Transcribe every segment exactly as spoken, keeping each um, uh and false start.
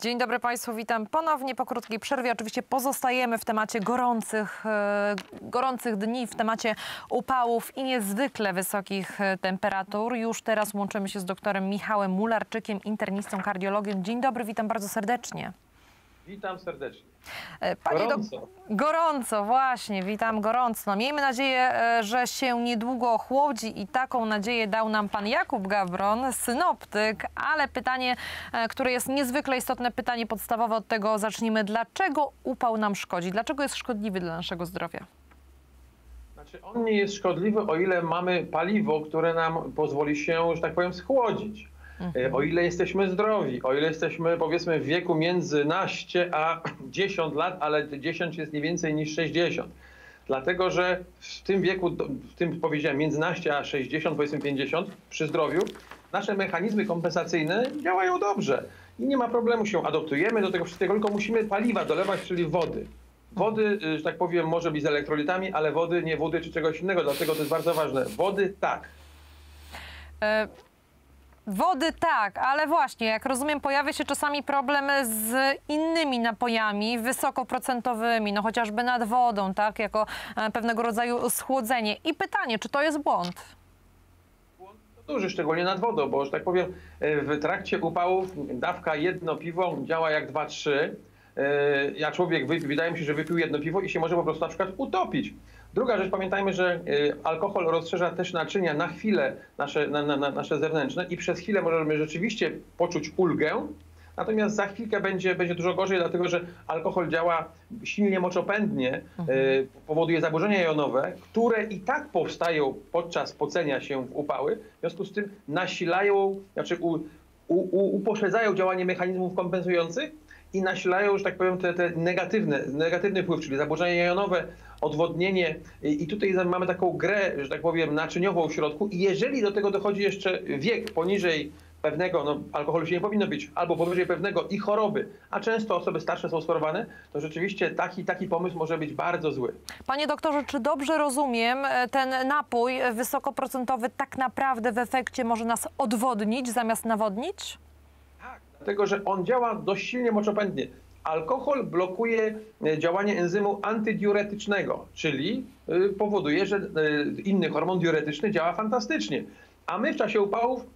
Dzień dobry Państwu, witam ponownie po krótkiej przerwie. Oczywiście pozostajemy w temacie gorących, gorących dni, w temacie upałów i niezwykle wysokich temperatur. Już teraz łączymy się z doktorem Michałem Mularczykiem, internistą, kardiologiem. Dzień dobry, witam bardzo serdecznie. Witam serdecznie. Panie gorąco. Do... gorąco, właśnie, witam gorąco. Miejmy nadzieję, że się niedługo ochłodzi i taką nadzieję dał nam pan Jakub Gawron, synoptyk, ale pytanie, które jest niezwykle istotne, pytanie podstawowe, od tego zacznijmy. Dlaczego upał nam szkodzi? Dlaczego jest szkodliwy dla naszego zdrowia? Znaczy, on nie jest szkodliwy, o ile mamy paliwo, które nam pozwoli się, że tak powiem, schłodzić. O ile jesteśmy zdrowi, o ile jesteśmy, powiedzmy, w wieku między naście a dziesięć lat, ale dziesięć jest nie więcej niż sześćdziesiąt. Dlatego, że w tym wieku, w tym powiedziałem, między naście a sześćdziesiąt, powiedzmy pięćdziesiąt, przy zdrowiu, nasze mechanizmy kompensacyjne działają dobrze. I nie ma problemu, się adoptujemy do tego wszystkiego, tylko musimy paliwa dolewać, czyli wody. Wody, że tak powiem, może być z elektrolitami, ale wody, nie wody czy czegoś innego, dlatego to jest bardzo ważne. Wody tak. E Wody tak, ale właśnie, jak rozumiem, pojawia się czasami problem z innymi napojami wysokoprocentowymi, no chociażby nad wodą, tak, jako pewnego rodzaju schłodzenie. I pytanie, czy to jest błąd? Błąd to duży, szczególnie nad wodą, bo, że tak powiem, w trakcie upałów dawka jedno piwo działa jak dwa, trzy. Ja człowiek, wydaje mi się, że wypił jedno piwo i się może po prostu na przykład utopić. Druga rzecz, pamiętajmy, że alkohol rozszerza też naczynia na chwilę nasze, na, na, nasze zewnętrzne i przez chwilę możemy rzeczywiście poczuć ulgę, natomiast za chwilkę będzie, będzie dużo gorzej, dlatego że alkohol działa silnie moczopędnie, mhm. y, powoduje zaburzenia jonowe, które i tak powstają podczas pocenia się w upały, w związku z tym nasilają, znaczy u, u, u, upośledzają działanie mechanizmów kompensujących i nasilają, że tak powiem, te, te negatywne, negatywny wpływ, czyli zaburzenia jonowe, odwodnienie. I tutaj mamy taką grę, że tak powiem, naczyniową w środku. I jeżeli do tego dochodzi jeszcze wiek poniżej pewnego, no alkoholu się nie powinno pić, albo powyżej pewnego i choroby, a często osoby starsze są schorowane, to rzeczywiście taki, taki pomysł może być bardzo zły. Panie doktorze, czy dobrze rozumiem, ten napój wysokoprocentowy tak naprawdę w efekcie może nas odwodnić zamiast nawodnić? Dlatego, że on działa dość silnie moczopędnie. Alkohol blokuje działanie enzymu antydiuretycznego, czyli powoduje, że inny hormon diuretyczny działa fantastycznie. A my w czasie upałów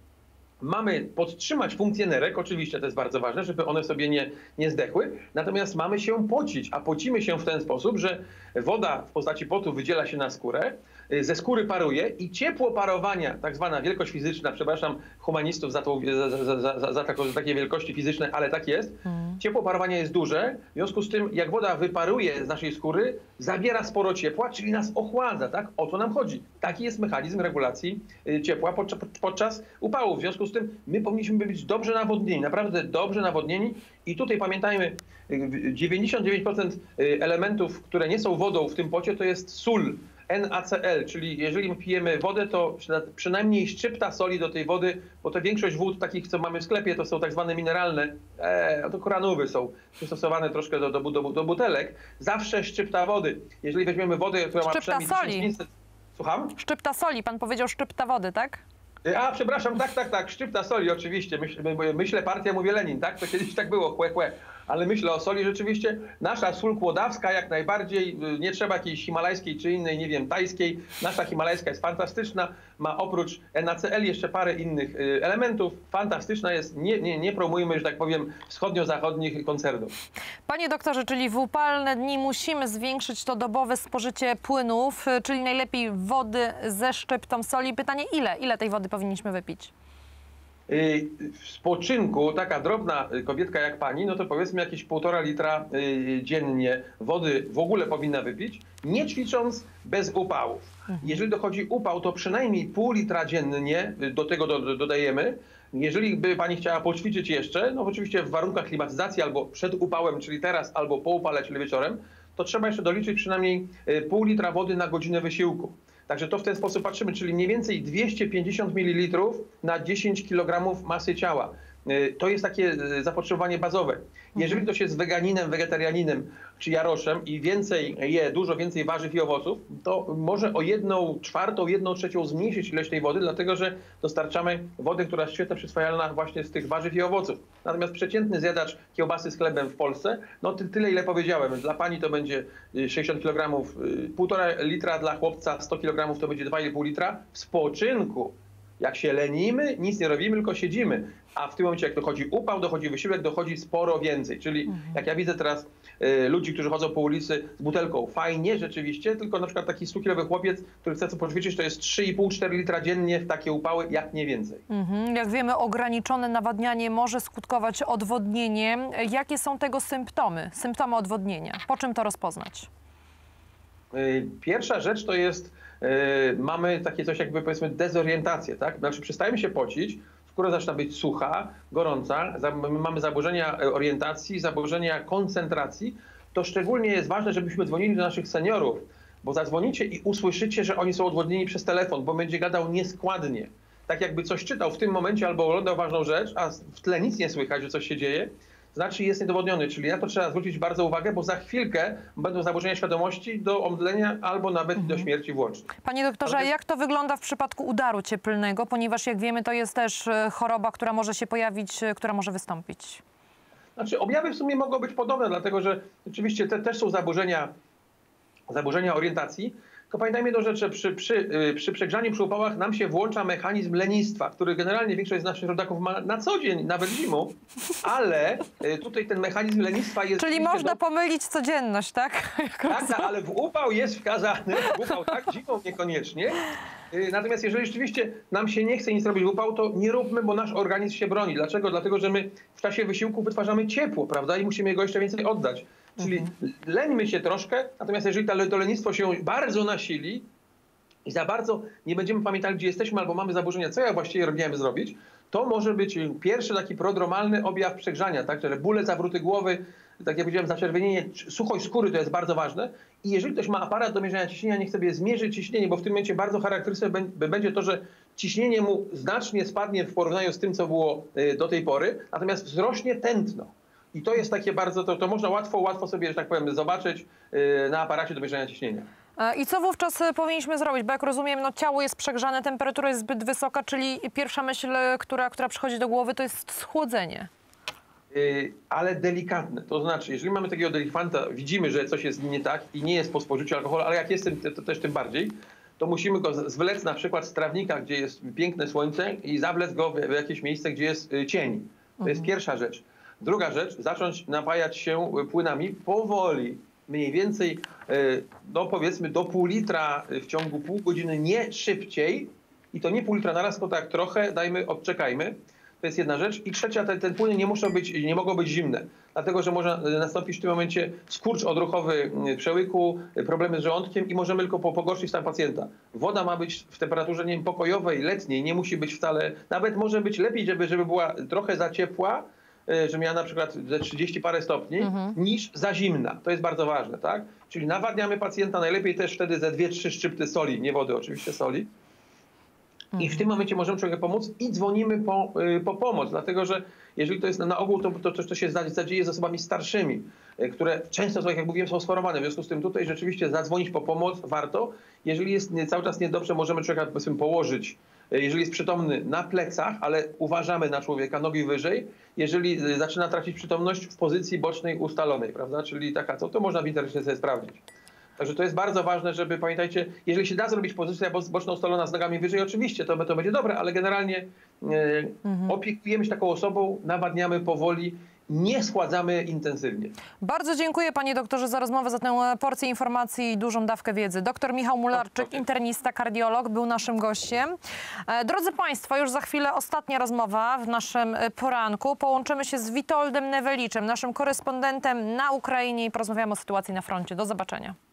mamy podtrzymać funkcję nerek, oczywiście to jest bardzo ważne, żeby one sobie nie, nie zdechły, natomiast mamy się pocić, a pocimy się w ten sposób, że woda w postaci potu wydziela się na skórę, ze skóry paruje i ciepło parowania, tak zwana wielkość fizyczna, przepraszam humanistów za, to, za, za, za, za, za takie wielkości fizyczne, ale tak jest, hmm. ciepło parowania jest duże, w związku z tym jak woda wyparuje z naszej skóry, zabiera sporo ciepła, czyli nas ochładza, tak? O to nam chodzi. Taki jest mechanizm regulacji ciepła podczas, podczas upału, w związku z tym my powinniśmy być dobrze nawodnieni, naprawdę dobrze nawodnieni i tutaj pamiętajmy, dziewięćdziesiąt dziewięć procent elementów, które nie są wodą w tym pocie, to jest sól. N A C L, czyli jeżeli pijemy wodę, to przynajmniej szczypta soli do tej wody, bo to większość wód takich, co mamy w sklepie, to są tak zwane mineralne, e, to koranowy są przystosowane troszkę do, do, do, do butelek. Zawsze szczypta wody. Jeżeli weźmiemy wodę, która ma przynajmniej tysiąc pięćset... Słucham? Szczypta soli, pan powiedział szczypta wody, tak? A, przepraszam, tak, tak, tak, szczypta soli oczywiście. Myślę, myślę partia, mówi Lenin, tak? To kiedyś tak było, chłe, chłe. Ale myślę o soli rzeczywiście. Nasza sól kłodawska jak najbardziej, nie trzeba jakiejś himalajskiej czy innej, nie wiem, tajskiej. Nasza himalajska jest fantastyczna, ma oprócz N A C L jeszcze parę innych elementów. Fantastyczna jest, nie, nie, nie promujmy, że tak powiem, wschodnio-zachodnich koncernów. Panie doktorze, czyli w upalne dni musimy zwiększyć to dobowe spożycie płynów, czyli najlepiej wody ze szczyptą soli. Pytanie, ile? Ile tej wody powinniśmy wypić? W spoczynku taka drobna kobietka jak pani, no to powiedzmy jakieś półtora litra dziennie wody w ogóle powinna wypić, nie ćwicząc, bez upałów. Jeżeli dochodzi upał, to przynajmniej pół litra dziennie do tego dodajemy. Jeżeli by pani chciała poćwiczyć jeszcze, no oczywiście w warunkach klimatyzacji albo przed upałem, czyli teraz, albo po upale, czyli wieczorem, to trzeba jeszcze doliczyć przynajmniej pół litra wody na godzinę wysiłku. Także to w ten sposób patrzymy, czyli mniej więcej dwieście pięćdziesiąt mililitrów na dziesięć kilogramów masy ciała. to jest takie zapotrzebowanie bazowe. Jeżeli ktoś jest weganinem, wegetarianinem czy jaroszem i więcej je, dużo więcej warzyw i owoców, to może o jedną czwartą, jedną trzecią zmniejszyć ilość tej wody, dlatego że dostarczamy wody, która jest świetnie przyswajalna właśnie z tych warzyw i owoców. Natomiast przeciętny zjadacz kiełbasy z chlebem w Polsce, no tyle ile powiedziałem, dla pani to będzie sześćdziesiąt kilogramów, półtora litra, dla chłopca sto kilogramów to będzie dwa i pół litra w spoczynku. Jak się lenimy, nic nie robimy, tylko siedzimy. A w tym momencie, jak dochodzi upał, dochodzi wysiłek, dochodzi sporo więcej. Czyli mhm. jak ja widzę teraz y, ludzi, którzy chodzą po ulicy z butelką, fajnie rzeczywiście, tylko na przykład taki stukilowy chłopiec, który chce co poćwiczyć, to jest trzy i pół do czterech litra dziennie w takie upały, jak nie więcej. Mhm. Jak wiemy, ograniczone nawadnianie może skutkować odwodnieniem. Jakie są tego symptomy, symptomy odwodnienia? Po czym to rozpoznać? Y, pierwsza rzecz to jest... Yy, mamy takie coś jakby, powiedzmy, dezorientację, tak? Znaczy przestajemy się pocić, skóra zaczyna być sucha, gorąca, za, mamy zaburzenia orientacji, zaburzenia koncentracji. To szczególnie jest ważne, żebyśmy dzwonili do naszych seniorów, bo zadzwonicie i usłyszycie, że oni są odwodnieni przez telefon, bo będzie gadał nieskładnie. Tak jakby coś czytał w tym momencie albo oglądał ważną rzecz, a w tle nic nie słychać, że coś się dzieje. Znaczy jest niedowodniony, czyli na to trzeba zwrócić bardzo uwagę, bo za chwilkę będą zaburzenia świadomości do omdlenia albo nawet mhm. do śmierci włącznie. Panie doktorze, a jak to wygląda w przypadku udaru cieplnego? Ponieważ jak wiemy, to jest też choroba, która może się pojawić, która może wystąpić. Znaczy objawy w sumie mogą być podobne, dlatego że oczywiście te też są zaburzenia, zaburzenia orientacji. To pamiętajmy jedną rzecz, że przy, przy, przy przegrzaniu, przy upałach nam się włącza mechanizm lenistwa, który generalnie większość z naszych rodaków ma na co dzień, nawet zimą, ale tutaj ten mechanizm lenistwa jest... Czyli można do... pomylić codzienność, tak? Tak, tak, ale w upał jest wskazany, w upał tak, zimą niekoniecznie. Natomiast jeżeli rzeczywiście nam się nie chce nic robić w upał, to nie róbmy, bo nasz organizm się broni. Dlaczego? Dlatego, że my w czasie wysiłku wytwarzamy ciepło, prawda? I musimy jego jeszcze więcej oddać. Czyli leńmy się troszkę, natomiast jeżeli to lenistwo się bardzo nasili i za bardzo nie będziemy pamiętali, gdzie jesteśmy, albo mamy zaburzenia, co ja właściwie robiłem zrobić, to może być pierwszy taki prodromalny objaw przegrzania, tak? Czyli bóle, zawróty głowy, tak jak powiedziałem, zaczerwienienie, suchość skóry, to jest bardzo ważne. I jeżeli ktoś ma aparat do mierzenia ciśnienia, niech sobie zmierzy ciśnienie, bo w tym momencie bardzo charakterystyczne będzie to, że ciśnienie mu znacznie spadnie w porównaniu z tym, co było do tej pory, natomiast wzrośnie tętno. I to jest takie bardzo, to, to można łatwo, łatwo sobie, że tak powiem, zobaczyć yy, na aparacie do mierzenia ciśnienia. I co wówczas powinniśmy zrobić? Bo jak rozumiem, no, ciało jest przegrzane, temperatura jest zbyt wysoka, czyli pierwsza myśl, która, która przychodzi do głowy, to jest schłodzenie. Yy, ale delikatne. To znaczy, jeżeli mamy takiego delikwanta, widzimy, że coś jest nie tak i nie jest po spożyciu alkoholu, ale jak jest, to, to też tym bardziej, to musimy go zwlec na przykład z trawnika, gdzie jest piękne słońce i zawlec go w, w jakieś miejsce, gdzie jest cień. To mhm. jest pierwsza rzecz. Druga rzecz, zacząć napajać się płynami powoli, mniej więcej, no powiedzmy, do pół litra w ciągu pół godziny, nie szybciej. I to nie pół litra naraz, tylko tak trochę, dajmy, odczekajmy. To jest jedna rzecz. I trzecia, te, te płyny nie muszą być, nie mogą być zimne, dlatego że może nastąpić w tym momencie skurcz odruchowy przełyku, problemy z żołądkiem i możemy tylko pogorszyć stan pacjenta. Woda ma być w temperaturze, nie wiem, pokojowej, letniej, nie musi być wcale, nawet może być lepiej, żeby, żeby była trochę za ciepła, że miała na przykład ze trzydzieści parę stopni, mhm. niż za zimna. To jest bardzo ważne, tak? Czyli nawadniamy pacjenta, najlepiej też wtedy ze dwie, trzy szczypty soli, nie wody oczywiście, soli. Mhm. I w tym momencie możemy człowiekowi pomóc i dzwonimy po, po pomoc, dlatego że jeżeli to jest na ogół, to, to, to, to się zadzieje z osobami starszymi, które często, tak jak mówiłem, są schorowane. W związku z tym tutaj rzeczywiście zadzwonić po pomoc warto. Jeżeli jest cały czas niedobrze, możemy człowieka, powiedzmy, położyć, jeżeli jest przytomny, na plecach, ale uważamy na człowieka, nogi wyżej. Jeżeli zaczyna tracić przytomność, w pozycji bocznej ustalonej, prawda? Czyli taka, co to można w internecie sobie sprawdzić. Także to jest bardzo ważne, żeby, pamiętajcie, jeżeli się da zrobić pozycja boczna ustalona z nogami wyżej, oczywiście to, to będzie dobre, ale generalnie yy, mhm. opiekujemy się taką osobą, nawadniamy powoli, nie schładzamy intensywnie. Bardzo dziękuję, panie doktorze, za rozmowę, za tę porcję informacji i dużą dawkę wiedzy. Doktor Michał Mularczyk, internista, kardiolog, był naszym gościem. Drodzy państwo, już za chwilę ostatnia rozmowa w naszym poranku. Połączymy się z Witoldem Neweliczem, naszym korespondentem na Ukrainie, i porozmawiamy o sytuacji na froncie. Do zobaczenia.